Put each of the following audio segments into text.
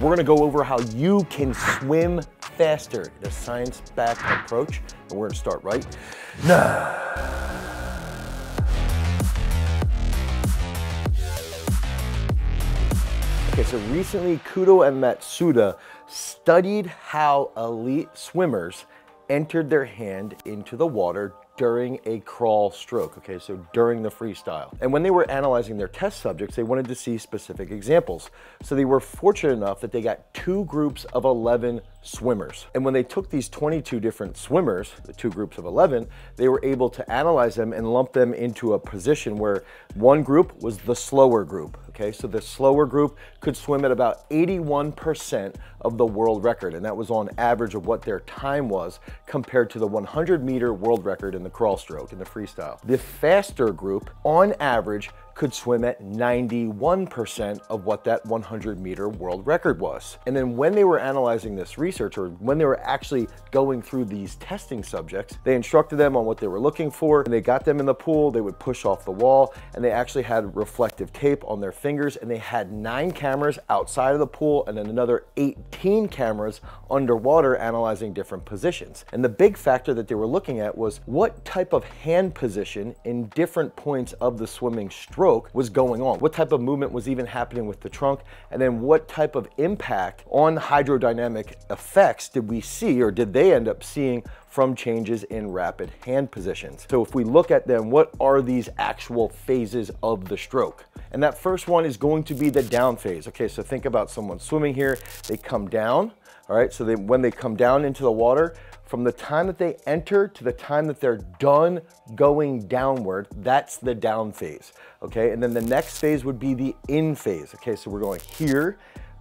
We're gonna go over how you can swim faster, the science-backed approach, and we're gonna start right now. Okay, so recently Kudo and Matsuda studied how elite swimmers entered their hand into the water during a crawl stroke, okay, so during the freestyle. And when they were analyzing their test subjects, they wanted to see specific examples. So they were fortunate enough that they got two groups of 11 swimmers. And when they took these 22 different swimmers, the two groups of 11, they were able to analyze them and lump them into a position where one group was the slower group, okay? So the slower group could swim at about 81% of the world record, and that was on average of what their time was compared to the 100-meter world record in the crawl stroke, in the freestyle. The faster group, on average, could swim at 91% of what that 100-meter world record was. And then when they were analyzing this research, or when they were actually going through these testing subjects, they instructed them on what they were looking for, and they got them in the pool, they would push off the wall, and they actually had reflective tape on their fingers, and they had 9 cameras outside of the pool, and then another 18 cameras underwater analyzing different positions. And the big factor that they were looking at was what type of hand position in different points of the swimming stroke was going on, what type of movement was even happening with the trunk, and then what type of impact on hydrodynamic effects did we see, or did they end up seeing, from changes in rapid hand positions. So if we look at them, what are these actual phases of the stroke? And that first one is going to be the down phase. Okay, so think about someone swimming here, they come down, all right, so when they come down into the water, from the time that they enter to the time that they're done going downward, that's the down phase, okay? And then the next phase would be the in phase, okay? So we're going here,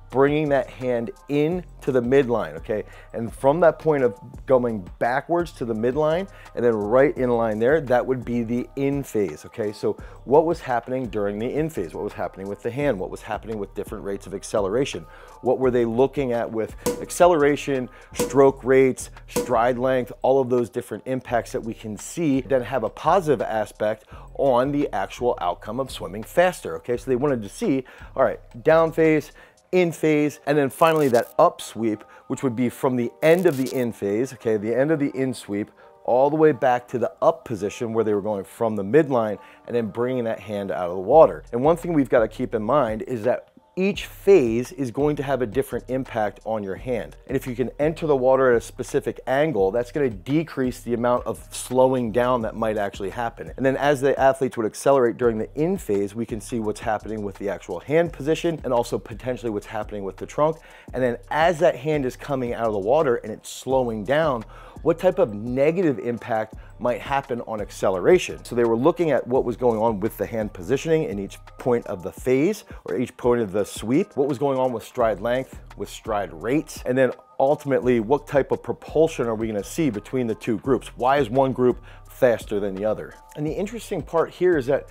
bringing that hand in to the midline, okay? And from that point of going backwards to the midline and then right in line there, that would be the in phase, okay? So what was happening during the in phase? What was happening with the hand? What was happening with different rates of acceleration? What were they looking at with acceleration, stroke rates, stride length, all of those different impacts that we can see that have a positive aspect on the actual outcome of swimming faster, okay? So they wanted to see, all right, down phase, in phase, and then finally that up sweep, which would be from the end of the in phase, okay, the end of the in sweep, all the way back to the up position where they were going from the midline and then bringing that hand out of the water. And one thing we've got to keep in mind is that each phase is going to have a different impact on your hand. And if you can enter the water at a specific angle, that's gonna decrease the amount of slowing down that might actually happen. And then as the athletes would accelerate during the in phase, we can see what's happening with the actual hand position and also potentially what's happening with the trunk. And then as that hand is coming out of the water and it's slowing down, what type of negative impact might happen on acceleration. So they were looking at what was going on with the hand positioning in each point of the phase or each point of the sweep, what was going on with stride length, with stride rates, and then ultimately what type of propulsion are we gonna see between the two groups? Why is one group faster than the other? And the interesting part here is that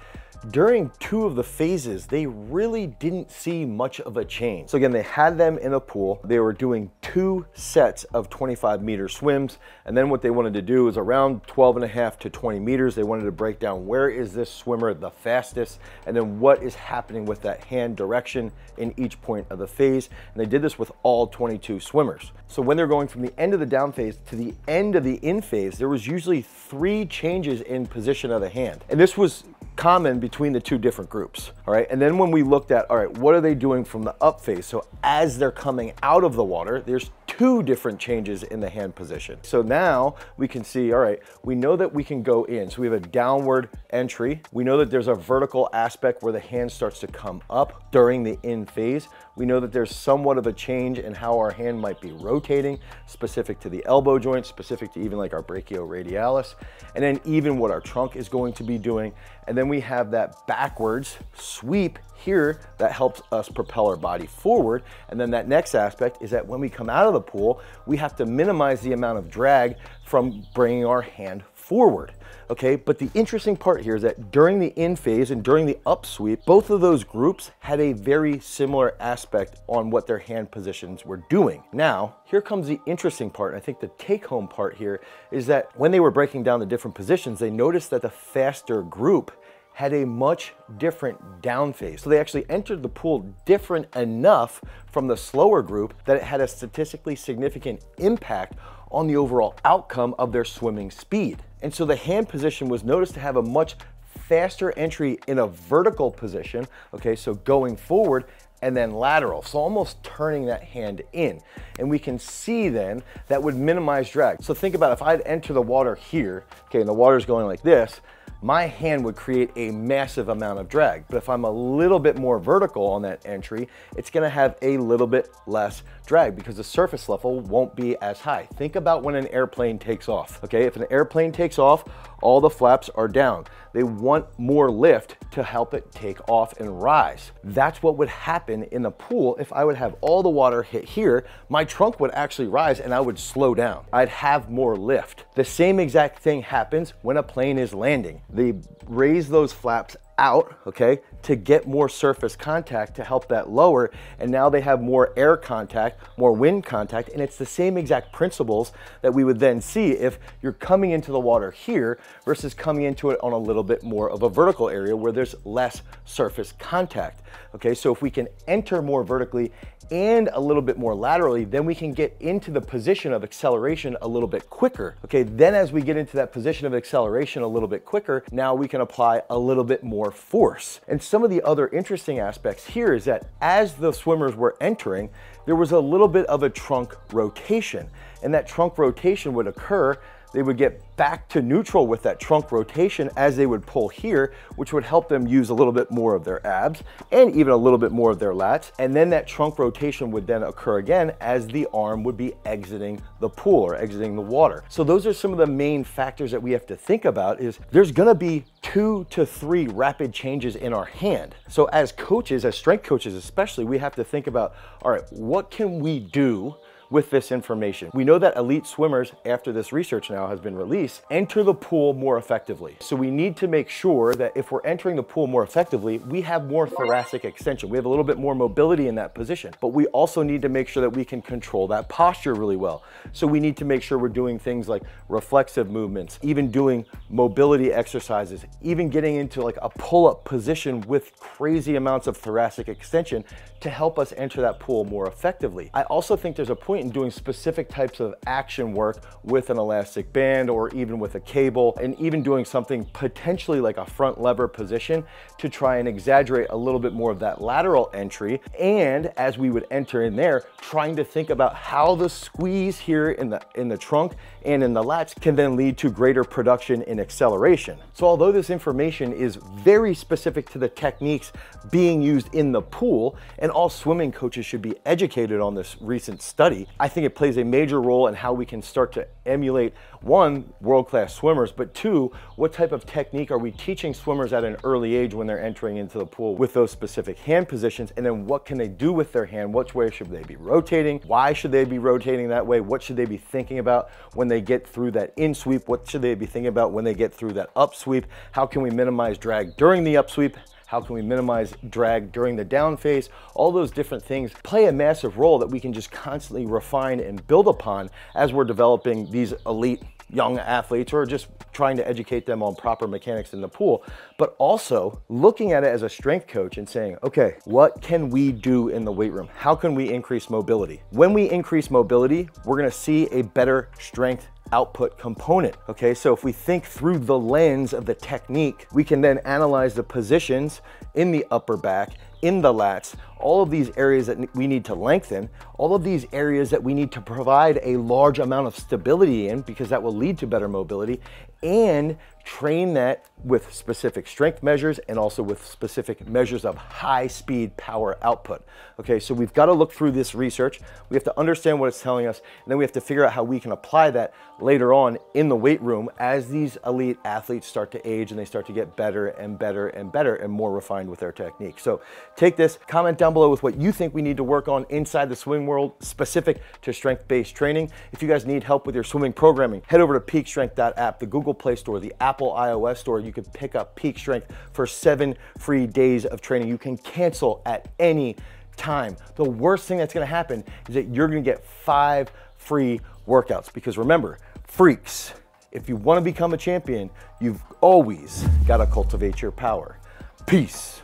during two of the phases, they really didn't see much of a change. So again, they had them in a pool. They were doing 2 sets of 25-meter swims. And then what they wanted to do is around 12.5 to 20 meters, they wanted to break down where is this swimmer the fastest, and then what is happening with that hand direction in each point of the phase. And they did this with all 22 swimmers. So when they're going from the end of the down phase to the end of the in phase, there was usually 3 changes in position of the hand. And this was common between the two different groups, all right? And then when we looked at, all right, what are they doing from the up phase? So as they're coming out of the water, there's 2 different changes in the hand position. So now we can see, all right, we know that we can go in. So we have a downward entry. We know that there's a vertical aspect where the hand starts to come up during the in phase. We know that there's somewhat of a change in how our hand might be rotating, specific to the elbow joint, specific to even like our brachioradialis, and then even what our trunk is going to be doing. And then we have that backwards sweep here that helps us propel our body forward. And then that next aspect is that when we come out of the pool, we have to minimize the amount of drag from bringing our hand forward, okay? But the interesting part here is that during the in phase and during the up sweep, both of those groups had a very similar aspect on what their hand positions were doing. Now, here comes the interesting part, and I think the take-home part here is that when they were breaking down the different positions, they noticed that the faster group had a much different down phase. So they actually entered the pool different enough from the slower group that it had a statistically significant impact on the overall outcome of their swimming speed. And so the hand position was noticed to have a much faster entry in a vertical position, okay, so going forward and then lateral, so almost turning that hand in. And we can see then that would minimize drag. So think about if I'd enter the water here, okay, and the water's going like this, my hand would create a massive amount of drag. But if I'm a little bit more vertical on that entry, it's gonna have a little bit less drag because the surface level won't be as high. Think about when an airplane takes off, okay? If an airplane takes off, all the flaps are down. They want more lift to help it take off and rise. That's what would happen in the pool if I would have all the water hit here, my trunk would actually rise and I would slow down. I'd have more lift. The same exact thing happens when a plane is landing. They raise those flaps out, okay, to get more surface contact to help that lower, and now they have more air contact, more wind contact, and it's the same exact principles that we would then see if you're coming into the water here versus coming into it on a little bit more of a vertical area where there's less surface contact, okay? So if we can enter more vertically and a little bit more laterally, then we can get into the position of acceleration a little bit quicker, okay? Then as we get into that position of acceleration a little bit quicker, now we can apply a little bit more force. And some of the other interesting aspects here is that as the swimmers were entering, there was a little bit of a trunk rotation, and that trunk rotation would occur. They would get back to neutral with that trunk rotation as they would pull here, which would help them use a little bit more of their abs and even a little bit more of their lats. And then that trunk rotation would then occur again as the arm would be exiting the pool or exiting the water. So those are some of the main factors that we have to think about is there's gonna be 2 to 3 rapid changes in our hand. So as coaches, as strength coaches especially, we have to think about, all right, what can we do with this information? We know that elite swimmers, after this research now has been released, enter the pool more effectively. So we need to make sure that if we're entering the pool more effectively, we have more thoracic extension. We have a little bit more mobility in that position, but we also need to make sure that we can control that posture really well. So we need to make sure we're doing things like reflexive movements, even doing mobility exercises, even getting into like a pull-up position with crazy amounts of thoracic extension to help us enter that pool more effectively. I also think there's a point in doing specific types of action work with an elastic band or even with a cable, and even doing something potentially like a front lever position to try and exaggerate a little bit more of that lateral entry. And as we would enter in there, trying to think about how the squeeze here in the trunk and in the lats can then lead to greater production in acceleration. So although this information is very specific to the techniques being used in the pool, and all swimming coaches should be educated on this recent study, I think it plays a major role in how we can start to emulate, one, world-class swimmers, but two, what type of technique are we teaching swimmers at an early age when they're entering into the pool with those specific hand positions, and then what can they do with their hand? Which way should they be rotating? Why should they be rotating that way? What should they be thinking about when they get through that in sweep? What should they be thinking about when they get through that up sweep? How can we minimize drag during the up sweep? How can we minimize drag during the down phase? All those different things play a massive role that we can just constantly refine and build upon as we're developing these elite young athletes, or just trying to educate them on proper mechanics in the pool, but also looking at it as a strength coach and saying, okay, what can we do in the weight room? How can we increase mobility? When we increase mobility, we're gonna see a better strength output component, okay? So if we think through the lens of the technique, we can then analyze the positions in the upper back, in the lats, all of these areas that we need to lengthen, all of these areas that we need to provide a large amount of stability in, because that will lead to better mobility, and train that with specific strength measures and also with specific measures of high speed power output. Okay, so we've got to look through this research. We have to understand what it's telling us, and then we have to figure out how we can apply that later on in the weight room as these elite athletes start to age and they start to get better and better and better and more refined with their technique. So take this, comment down below with what you think we need to work on inside the swimming world specific to strength-based training. If you guys need help with your swimming programming, head over to peakstrength.app, the Google Play Store, the Apple iOS Store. You can pick up Peak Strength for 7 free days of training. You can cancel at any time. The worst thing that's gonna happen is that you're gonna get 5 free workouts, because remember, freaks, If you want to become a champion, you've always got to cultivate your power. Peace.